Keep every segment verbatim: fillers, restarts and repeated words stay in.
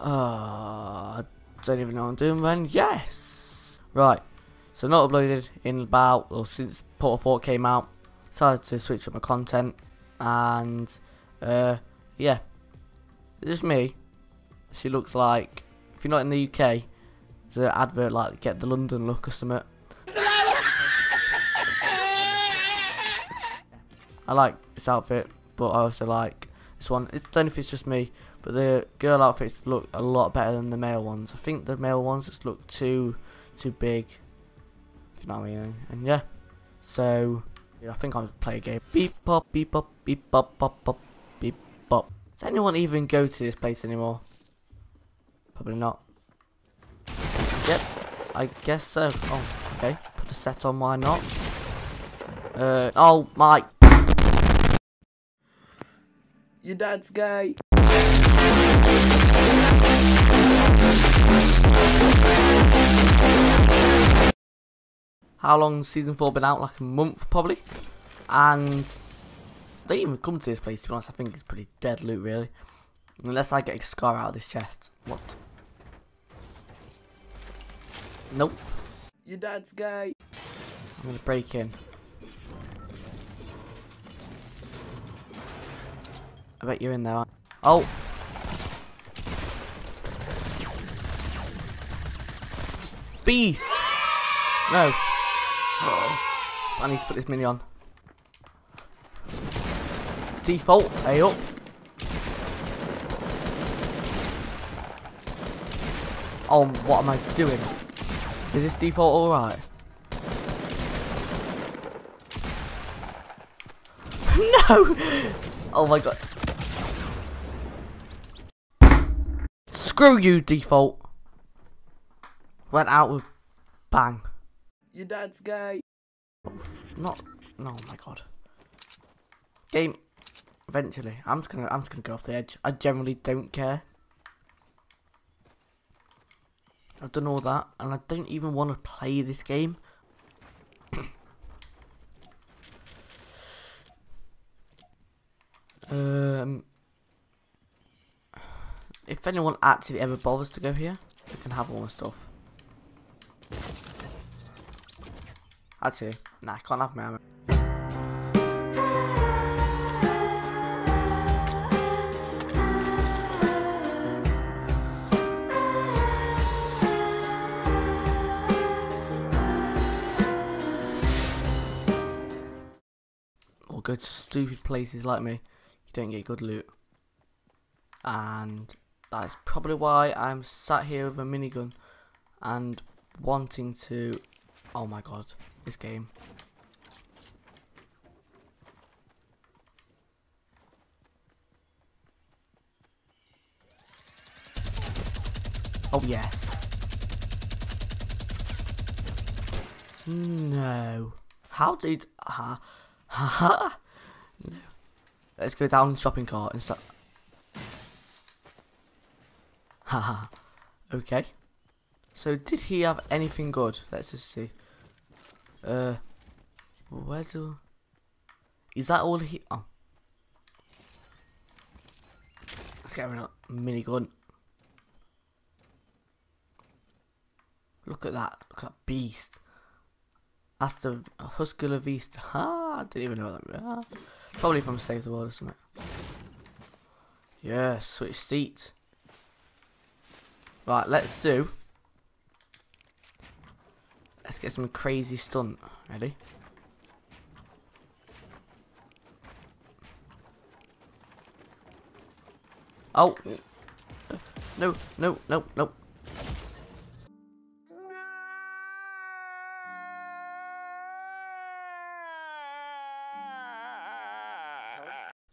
Uh, I don't even know what I'm doing, man. Yes! Right. So not uploaded in about, or since Portal four came out. Decided to switch up my content. And, uh, yeah. Just me. She looks like, if you're not in the U K, there's an advert like, get the London look or something. I like this outfit, but I also like this one. I don't know if it's just me, but the girl outfits look a lot better than the male ones. I think the male ones just look too too big, if you know what I mean. And yeah, so yeah, I think I'll play a game. Beep pop, beep pop, beep pop, pop pop, beep pop. Does anyone even go to this place anymore? Probably not. Yep, I guess so. Oh, okay. Put a set on, why not? Uh, oh my. Your dad's gay. How long's season four been out? Like a month probably. And they didn't even come to this place, to be honest. I think it's pretty dead loot really. Unless I get a scar out of this chest. What? Nope. Your dad's gay. I'm gonna break in. I bet you're in there. Oh! Beast! No! Oh. I need to put this mini on. Default, hey up! Oh, what am I doing? Is this default alright? No! Oh my god. Screw you, default. Went out with bang. Your dad's gay. Not. No, oh my god. Game. Eventually, I'm just gonna. I'm just gonna go off the edge. I generally don't care. I've done all that, and I don't even want to play this game. um. If anyone actually ever bothers to go here, they can have all my stuff. Actually, nah, I can't have my ammo. Or go to stupid places like me, you don't get good loot. And that is probably why I'm sat here with a minigun and wanting to... Oh my god, this game. Oh yes. No. How did... Ha ha. No. Let's go down the shopping cart and start... Haha, okay. So did he have anything good? Let's just see. Uh, where do... Is that all he... Oh. Let's get rid of a minigun. Look at that. Look at that beast. That's the huskulavista. Ha, I didn't even know what that was. Probably from Save the World or something. Yeah, switch seats. Right, let's do. Let's get some crazy stunt. Ready? Oh! No, no, no, no.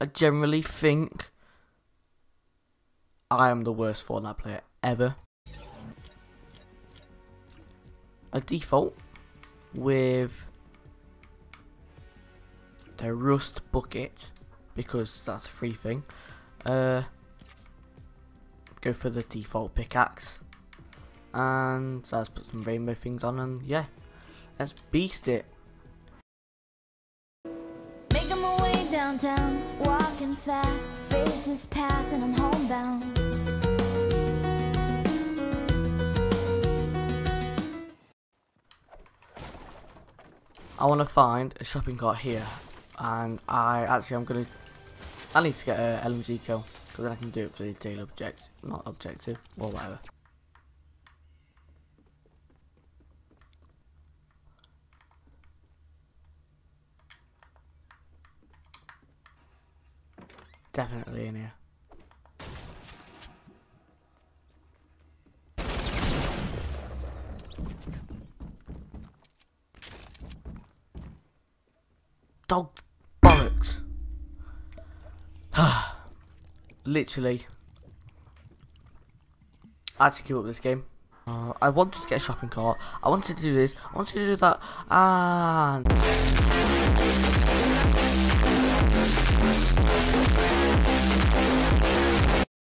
I generally think I am the worst Fortnite player ever. A default with the rust bucket because that's a free thing. Uh, go for the default pickaxe, and let's put some rainbow things on, and yeah, let's beast it. Making my way downtown, walking fast, faces pass, and I'm homebound. I want to find a shopping cart here, and I actually I'm gonna I need to get a L M G kill, because then I can do it for the daily objective, not objective or whatever. Definitely in here. Dog bollocks. Literally. I had to queue up this game. Uh, I wanted to get a shopping cart. I wanted to do this. I wanted to do that. And...